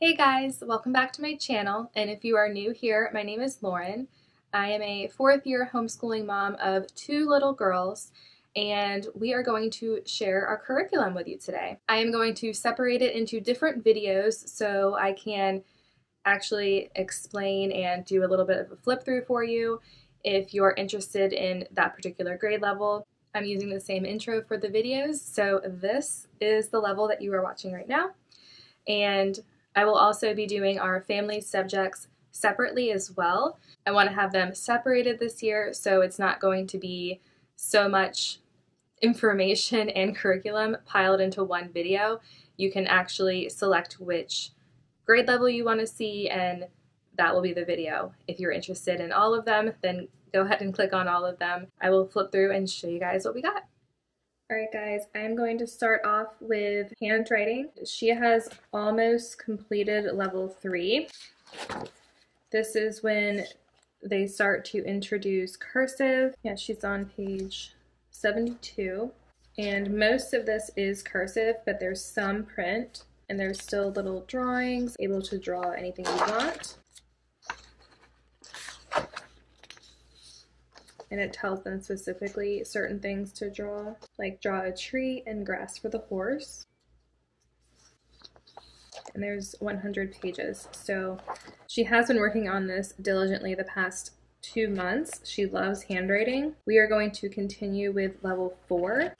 Hey guys, welcome back to my channel, and if you are new here, my name is Lauren. I am a fourth-year homeschooling mom of two little girls, and we are going to share our curriculum with you today. I am going to separate it into different videos so I can actually explain and do a little bit of a flip through for you if you are interested in that particular grade level. I'm using the same intro for the videos, so this is the level that you are watching right now, and I will also be doing our family subjects separately as well. I want to have them separated this year, so it's not going to be so much information and curriculum piled into one video. You can actually select which grade level you want to see, and that will be the video. If you're interested in all of them, then go ahead and click on all of them. I will flip through and show you guys what we got. Alright guys, I'm going to start off with handwriting. She has almost completed level 3. This is when they start to introduce cursive. Yeah, she's on page 72. And most of this is cursive, but there's some print. And there's still little drawings, able to draw anything you want. And it tells them specifically certain things to draw, like draw a tree and grass for the horse. And there's 100 pages. So she has been working on this diligently the past 2 months. She loves handwriting. We are going to continue with level 4.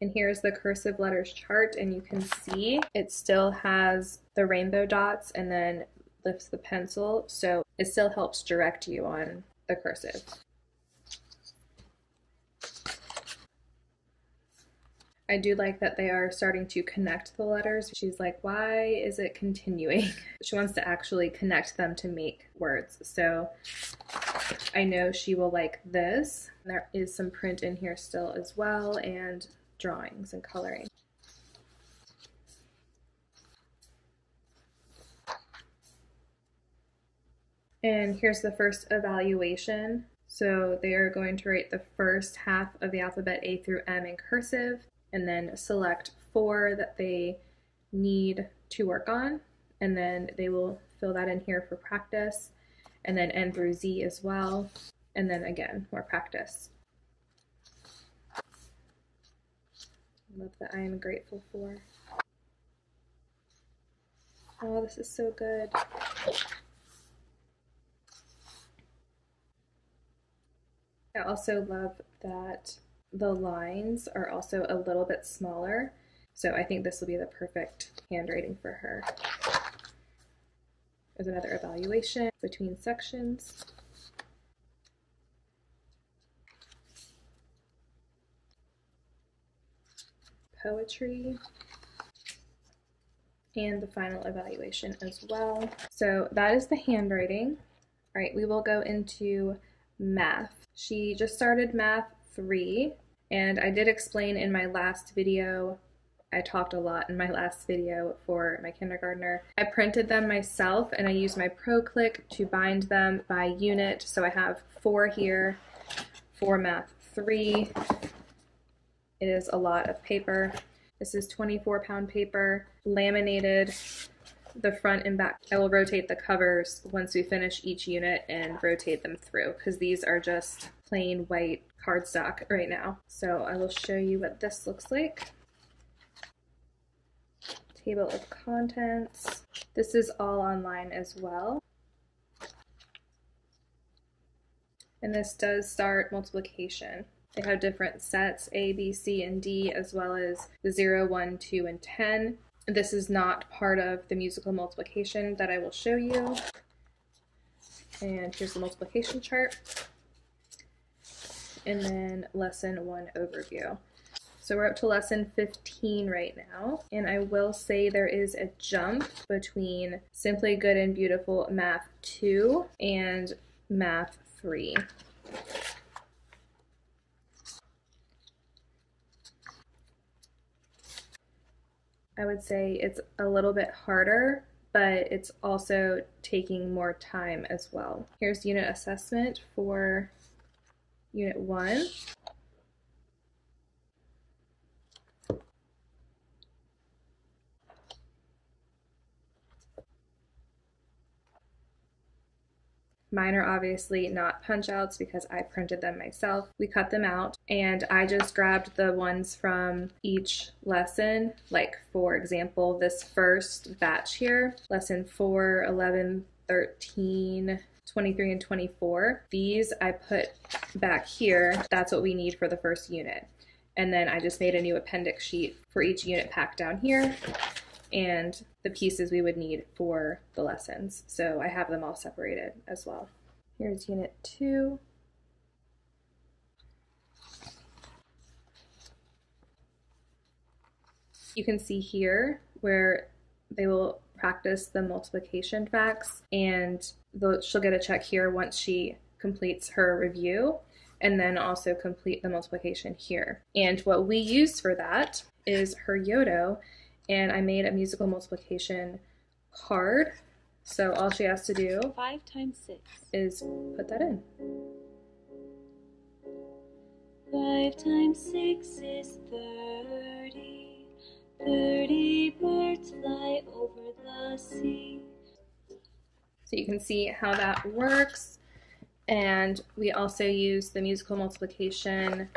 And here's the cursive letters chart, and you can see it still has the rainbow dots and then lifts the pencil. So it still helps direct you on the cursive. I do like that they are starting to connect the letters. She's like, why is it continuing? She wants to actually connect them to make words. So I know she will like this. There is some print in here still as well, and drawings and coloring. And here's the first evaluation. So they are going to write the first half of the alphabet A through M in cursive, and then select 4 that they need to work on, and then they will fill that in here for practice, and then N through Z as well, and then again, more practice. I love that I am grateful for. Oh, this is so good. I also love that the lines are also a little bit smaller, so I think this will be the perfect handwriting for her. There's another evaluation between sections. Poetry. And the final evaluation as well. So that is the handwriting. All right, we will go into math. She just started math 3, and I did explain in my last video, I talked a lot in my last video for my kindergartner. I printed them myself, and I used my ProClick to bind them by unit, so I have 4 here for math 3. It is a lot of paper. This is 24-pound paper, laminated, the front and back. I will rotate the covers once we finish each unit and rotate them through, because these are just plain white cardstock right now. So I will show you what this looks like. Table of contents. This is all online as well. And this does start multiplication. They have different sets, A, B, C, and D, as well as the 0, 1, 2, and 10. This is not part of the musical multiplication that I will show you. And here's the multiplication chart. And then lesson 1 overview. So we're up to lesson 15 right now. And I will say there is a jump between Simply Good and Beautiful Math 2 and Math 3. I would say it's a little bit harder, but it's also taking more time as well. Here's unit assessment for unit 1. Mine are obviously not punch outs because I printed them myself. We cut them out and I just grabbed the ones from each lesson. Like for example, this first batch here, lesson 4, 11, 13, 23, and 24. These I put back here. That's what we need for the first unit. And then I just made a new appendix sheet for each unit pack down here, and the pieces we would need for the lessons. So I have them all separated as well. Here's unit 2. You can see here where they will practice the multiplication facts, and she'll get a check here once she completes her review, and then also complete the multiplication here. And what we use for that is her Yodo, and I made a musical multiplication card. So all she has to do 5 times 6 is put that in. 5 times 6 is 30. 30 birds fly over the sea. So you can see how that works. And we also use the musical multiplication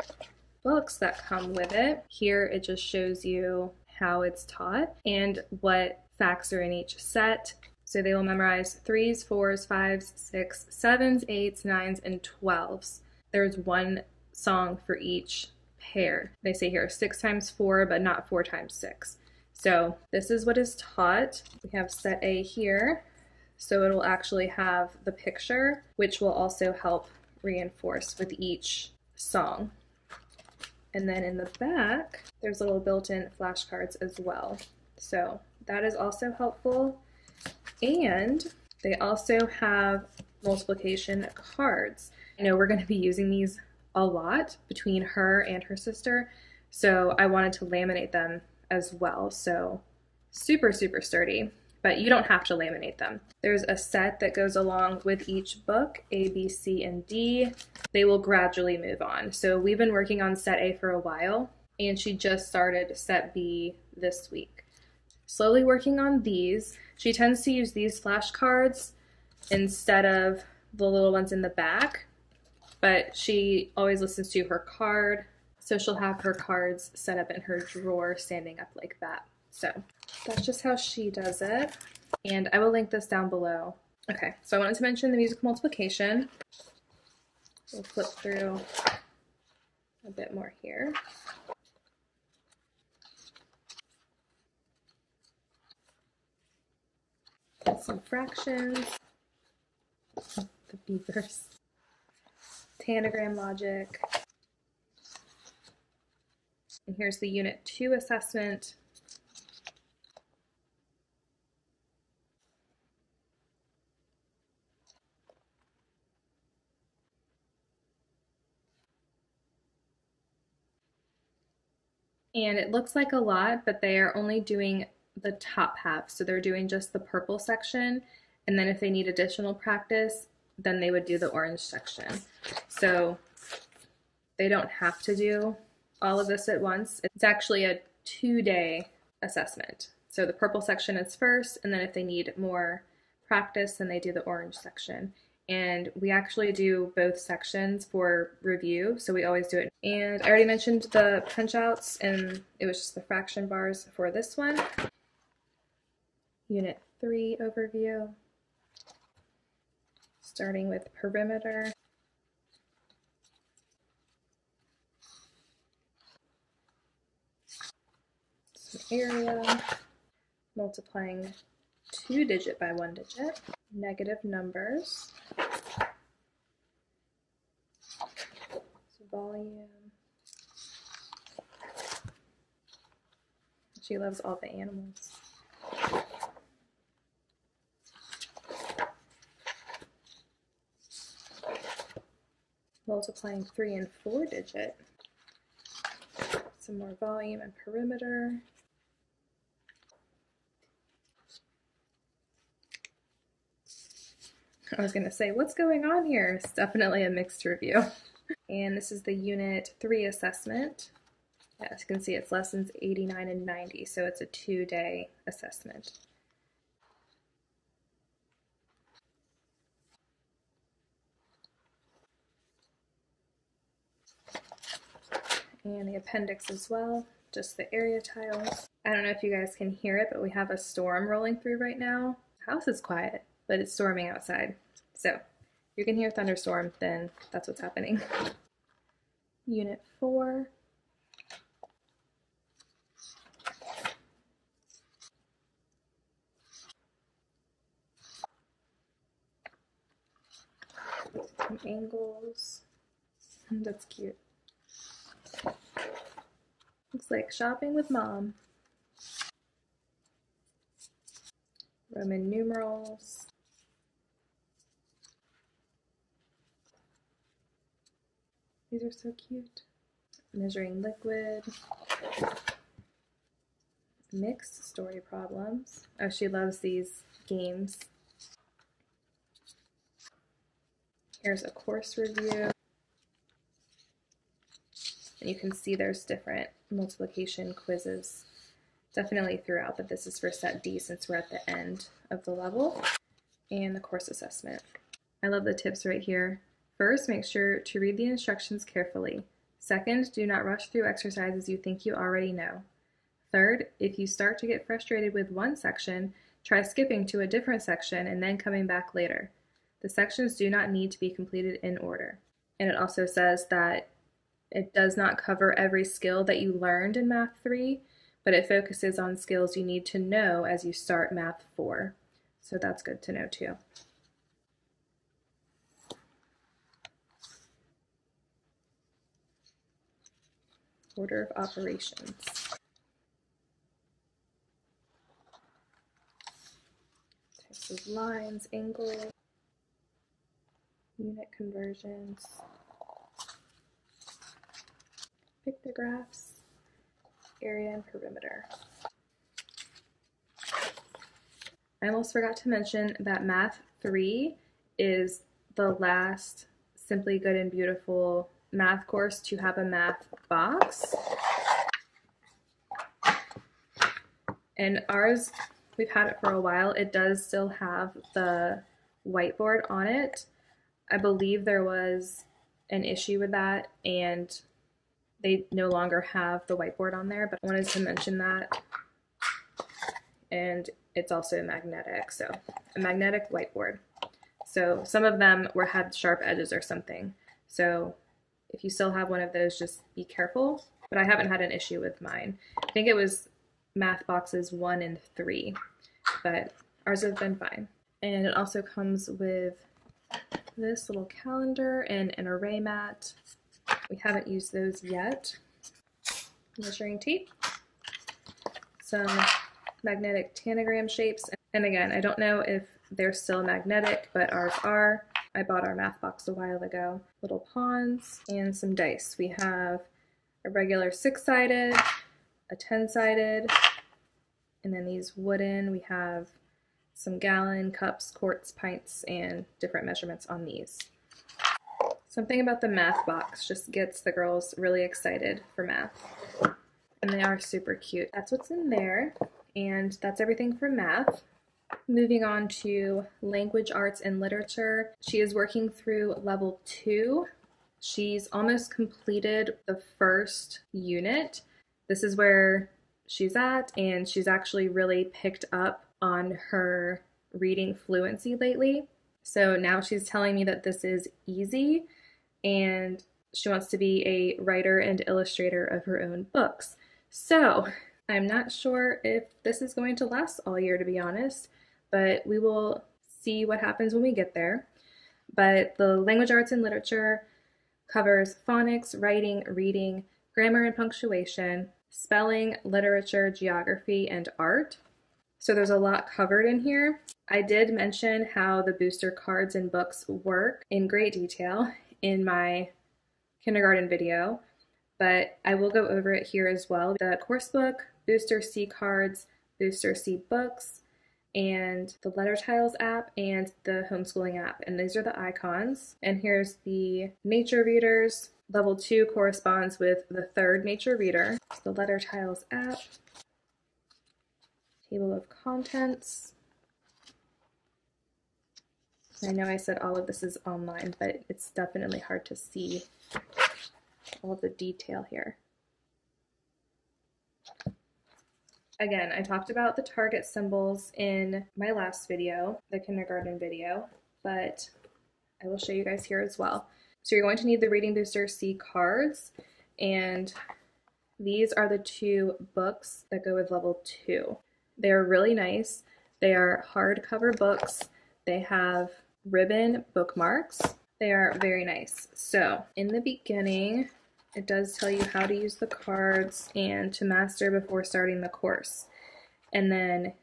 books that come with it. Here it just shows you how it's taught and what facts are in each set. So they will memorize 3s, 4s, 5s, 6s, 7s, 8s, 9s, and 12s. There's one song for each pair. They say here 6 times 4, but not 4 times 6. So this is what is taught. We have set A here, so it will actually have the picture, which will also help reinforce with each song. And then in the back, there's little built-in flashcards as well. So that is also helpful. And they also have multiplication cards. I know we're going to be using these a lot between her and her sister, so I wanted to laminate them as well. So super, super sturdy, but you don't have to laminate them. There's a set that goes along with each book, A, B, C, and D. They will gradually move on. So we've been working on set A for a while, and she just started set B this week. Slowly working on these. She tends to use these flashcards instead of the little ones in the back, but she always listens to her card, so she'll have her cards set up in her drawer standing up like that. So that's just how she does it, and I will link this down below. Okay, so I wanted to mention the musical multiplication. We'll flip through a bit more here. Some fractions, the beavers, tantogram logic, and here's the Unit 2 assessment. And it looks like a lot, but they are only doing the top half. So they're doing just the purple section. And then if they need additional practice, then they would do the orange section. So they don't have to do all of this at once. It's actually a 2-day assessment. So the purple section is first, and then if they need more practice, then they do the orange section. And we actually do both sections for review, so we always do it. And I already mentioned the punch outs, and it was just the fraction bars for this one. Unit 3 overview, starting with perimeter. Some area, multiplying 2-digit by 1-digit, negative numbers, so volume. She loves all the animals. Multiplying 3- and 4-digit, some more volume and perimeter. I was going to say, what's going on here? It's definitely a mixed review. And this is the Unit 3 assessment. As you can see, it's lessons 89 and 90, so it's a 2-day assessment. and the appendix as well, just the area tiles. I don't know if you guys can hear it, but we have a storm rolling through right now. The house is quiet, but it's storming outside. So if you can hear a thunderstorm, then that's what's happening. Unit 4. Some angles. That's cute. Looks like shopping with mom. Roman numerals. These are so cute. Measuring liquid. Mixed story problems. Oh, she loves these games. Here's a course review. And you can see there's different multiplication quizzes definitely throughout, but this is for set D since we're at the end of the level. And the course assessment. I love the tips right here. First, make sure to read the instructions carefully. Second, do not rush through exercises you think you already know. Third, if you start to get frustrated with one section, try skipping to a different section and then coming back later. The sections do not need to be completed in order. And it also says that it does not cover every skill that you learned in Math 3, but it focuses on skills you need to know as you start Math 4. So that's good to know too. Order of operations. Types of lines, angles, unit conversions, pictographs, area and perimeter. I almost forgot to mention that Math 3 is the last Simply Good and Beautiful math course to have a math box. And ours, we've had it for a while. It does still have the whiteboard on it. I believe there was an issue with that and they no longer have the whiteboard on there, but I wanted to mention that. And it's also magnetic, so a magnetic whiteboard. So some of them had sharp edges or something. So if you still have one of those, just be careful. But I haven't had an issue with mine. I think it was math boxes 1 and 3, but ours have been fine. And it also comes with this little calendar and an array mat. We haven't used those yet. Measuring tape, some magnetic tantagram shapes. And again, I don't know if they're still magnetic, but ours are. I bought our math box a while ago. Little pawns and some dice. We have a regular 6-sided, a 10-sided, and then these wooden. We have some gallon, cups, quarts, pints, and different measurements on these. Something about the math box just gets the girls really excited for math. And they are super cute. That's what's in there. And that's everything for math. Moving on to language arts and literature. She is working through level 2. She's almost completed the first unit. This is where she's at, and she's actually really picked up on her reading fluency lately. So now she's telling me that this is easy, and she wants to be a writer and illustrator of her own books. So I'm not sure if this is going to last all year, to be honest, but we will see what happens when we get there. But the language arts and literature covers phonics, writing, reading, grammar and punctuation, spelling, literature, geography, and art. So there's a lot covered in here. I did mention how the booster cards and books work in great detail in my kindergarten video, but I will go over it here as well. The course book, Booster C cards, Booster C books, and the Letter Tiles app and the homeschooling app. And these are the icons. And here's the nature readers. Level 2 corresponds with the 3rd nature reader. The Letter Tiles app. Table of contents. I know I said all of this is online, but it's definitely hard to see all the detail here. Again, I talked about the target symbols in my last video, the kindergarten video, but I will show you guys here as well. So you're going to need the Reading Booster C cards, and these are the two books that go with level 2. They're really nice. They are hardcover books. They have ribbon bookmarks. They are very nice. So in the beginning, it does tell you how to use the cards and to master before starting the course. And then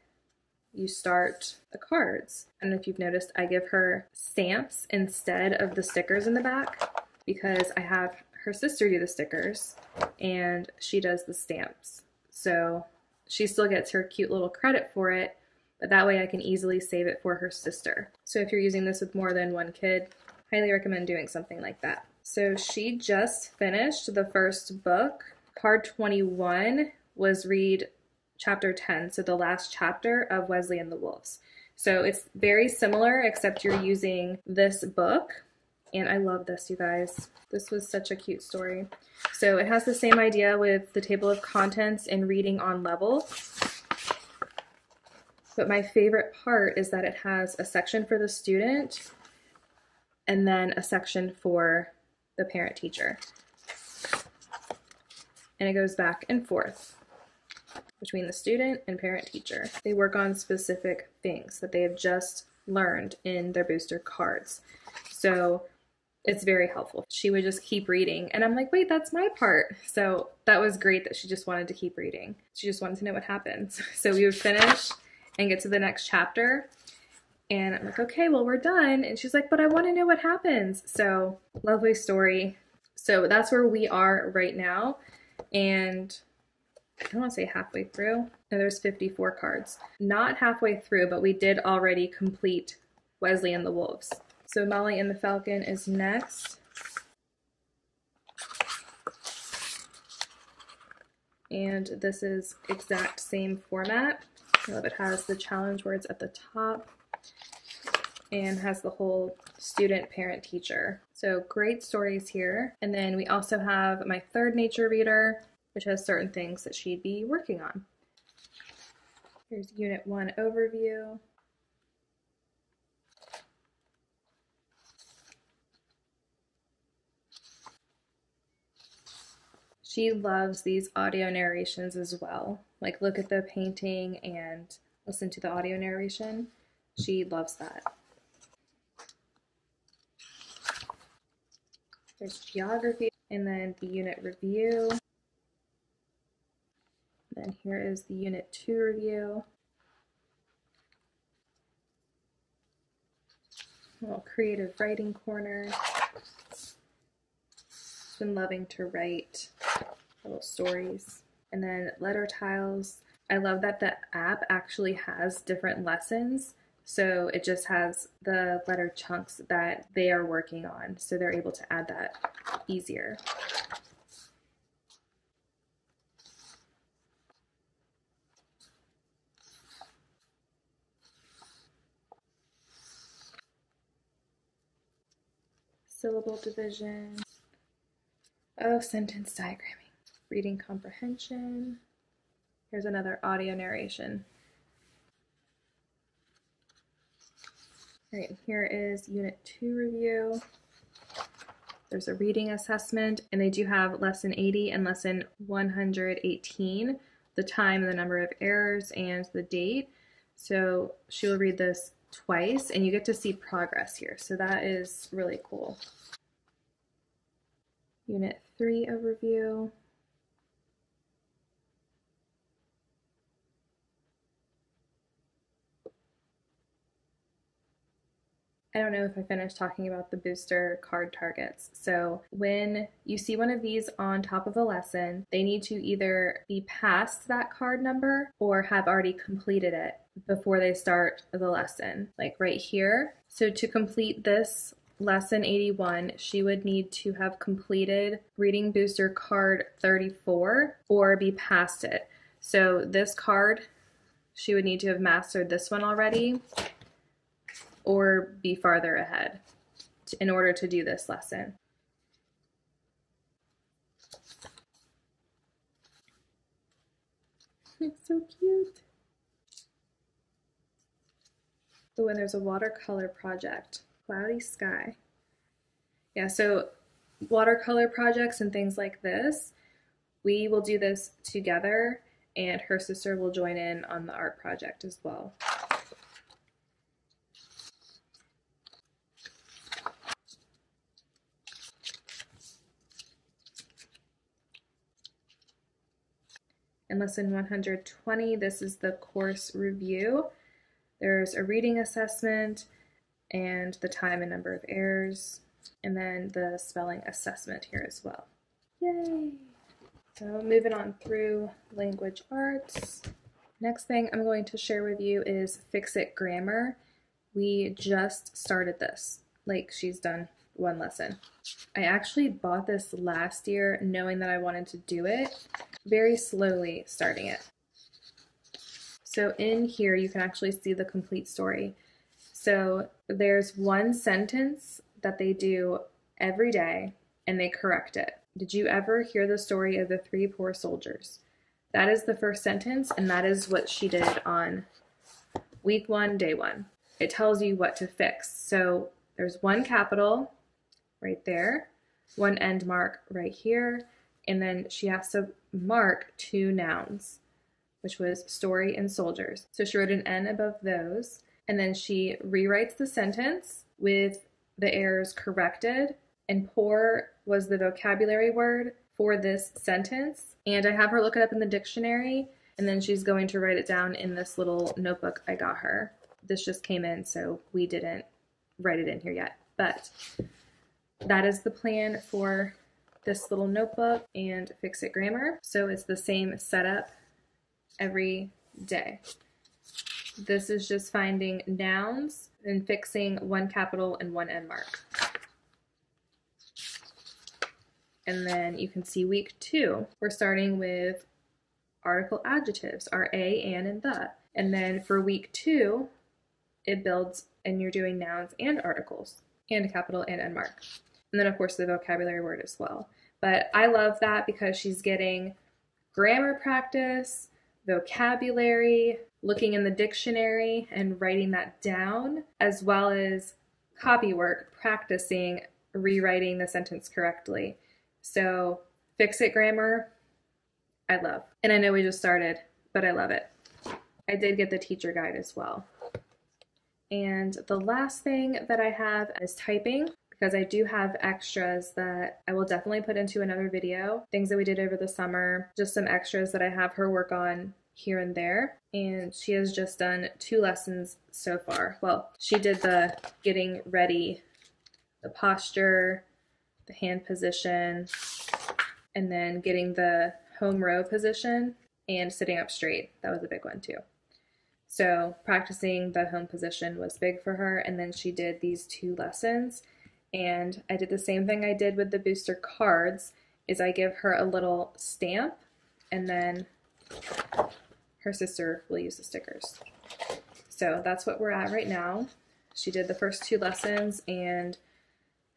you start the cards. And if you've noticed, I give her stamps instead of the stickers in the back because I have her sister do the stickers and she does the stamps. So she still gets her cute little credit for it, but that way I can easily save it for her sister. So if you're using this with more than one kid, highly recommend doing something like that. So she just finished the first book. Card 21 was read chapter 10, so the last chapter of Wesley and the Wolves. So it's very similar, except you're using this book. And I love this, you guys. This was such a cute story. So it has the same idea with the table of contents and reading on level. But my favorite part is that it has a section for the student and then a section for the parent teacher. And it goes back and forth between the student and parent teacher. They work on specific things that they have just learned in their booster cards. So it's very helpful. She would just keep reading and I'm like, wait, that's my part. So that was great that she just wanted to keep reading. She just wanted to know what happens. So we would finish and get to the next chapter and I'm like, okay, well, we're done. And she's like, but I want to know what happens. So lovely story. So that's where we are right now. And I don't want to say halfway through. No, there's 54 cards. Not halfway through, but we did already complete Wesley and the Wolves. So Molly and the Falcon is next. And this is exact same format. I love it has the challenge words at the top and has the whole student, parent, teacher. So great stories here. And then we also have my third nature reader, which has certain things that she'd be working on. Here's Unit 1 overview. She loves these audio narrations as well. Like look at the painting and listen to the audio narration. She loves that. There's geography and then the unit review. Then here is the unit 2 review. A little creative writing corner. Been loving to write little stories. And then letter tiles. I love that the app actually has different lessons, so it just has the letter chunks that they are working on, so they're able to add that easier. Syllable division. Oh, sentence diagramming. Reading comprehension. Here's another audio narration. All right, here is Unit 2 review. There's a reading assessment, and they do have Lesson 80 and Lesson 118, the time, the number of errors, and the date. So she'll read this twice, and you get to see progress here. So that is really cool. Unit 3 overview. I don't know if I finished talking about the booster card targets. So when you see one of these on top of a lesson, they need to either be past that card number or have already completed it before they start the lesson, like right here. So to complete this lesson 81, she would need to have completed Reading Booster card 34 or be past it. So this card, she would need to have mastered this one already, or be farther ahead in order to do this lesson. It's so cute. Oh, and there's a watercolor project, Cloudy Sky. Yeah, so watercolor projects and things like this, we will do this together, and her sister will join in on the art project as well. In lesson 120, this is the course review. There's a reading assessment and the time and number of errors, and then the spelling assessment here as well. Yay! So moving on through language arts. Next thing I'm going to share with you is Fix It! Grammar. We just started this, like she's done one lesson. I actually bought this last year knowing that I wanted to do it. Very slowly starting it. So in here you can actually see the complete story. So there's one sentence that they do every day and they correct it. Did you ever hear the story of the 3 poor soldiers? That is the first sentence, and that is what she did on week 1, day 1. It tells you what to fix. So there's one capital right there, one end mark right here, and then she has to mark 2 nouns, which was story and soldiers. So she wrote an N above those, and then she rewrites the sentence with the errors corrected, and poor was the vocabulary word for this sentence. And I have her look it up in the dictionary, and then she's going to write it down in this little notebook I got her. This just came in, so we didn't write it in here yet, but that is the plan for this little notebook and Fix It Grammar. So it's the same setup every day. This is just finding nouns and fixing one capital and one end mark. And then you can see week 2. We're starting with article adjectives, are, a, an, and the. And then for week 2, it builds and you're doing nouns and articles and a capital and end mark. And then of course the vocabulary word as well. But I love that because she's getting grammar practice, vocabulary, looking in the dictionary and writing that down, as well as copy work, practicing rewriting the sentence correctly. So Fix It Grammar, I love. And I know we just started, but I love it. I did get the teacher guide as well. And the last thing that I have is typing, because I do have extras that I will definitely put into another video, things that we did over the summer, just some extras that I have her work on here and there. And she has just done 2 lessons so far. Well, she did the getting ready, the posture, the hand position, and then getting the home row position and sitting up straight. That was a big one too. So practicing the home position was big for her. And then she did these 2 lessons. And I did the same thing I did with the booster cards, is I give her a little stamp, and then her sister will use the stickers. So that's what we're at right now. She did the first 2 lessons, and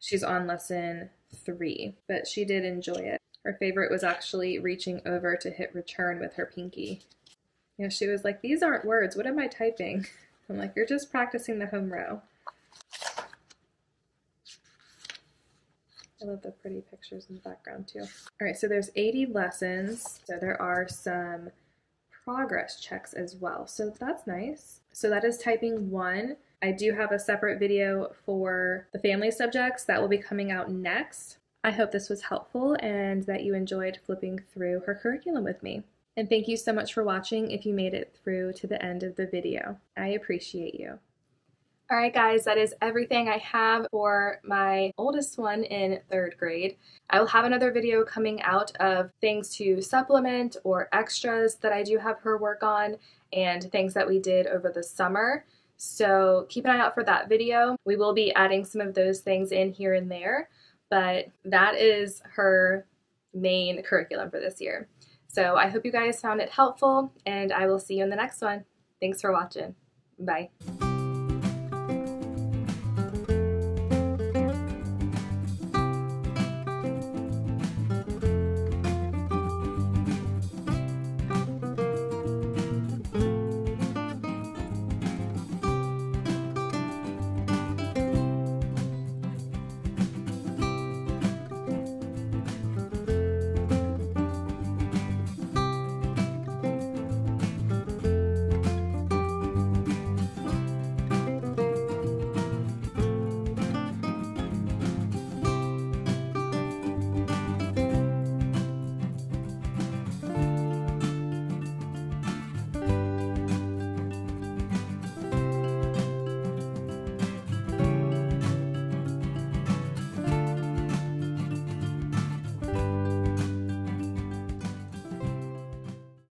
she's on lesson 3, but she did enjoy it. Her favorite was actually reaching over to hit return with her pinky. You know, she was like, these aren't words, what am I typing? I'm like, you're just practicing the home row. I love the pretty pictures in the background too. All right, so there's 80 lessons. So there are some progress checks as well. So that's nice. So that is typing 1. I do have a separate video for the family subjects that will be coming out next. I hope this was helpful and that you enjoyed flipping through her curriculum with me. And thank you so much for watching if you made it through to the end of the video. I appreciate you. All right, guys, that is everything I have for my oldest one in 3rd grade. I will have another video coming out of things to supplement or extras that I do have her work on and things that we did over the summer. So keep an eye out for that video. We will be adding some of those things in here and there, but that is her main curriculum for this year. So I hope you guys found it helpful, and I will see you in the next one. Thanks for watching. Bye.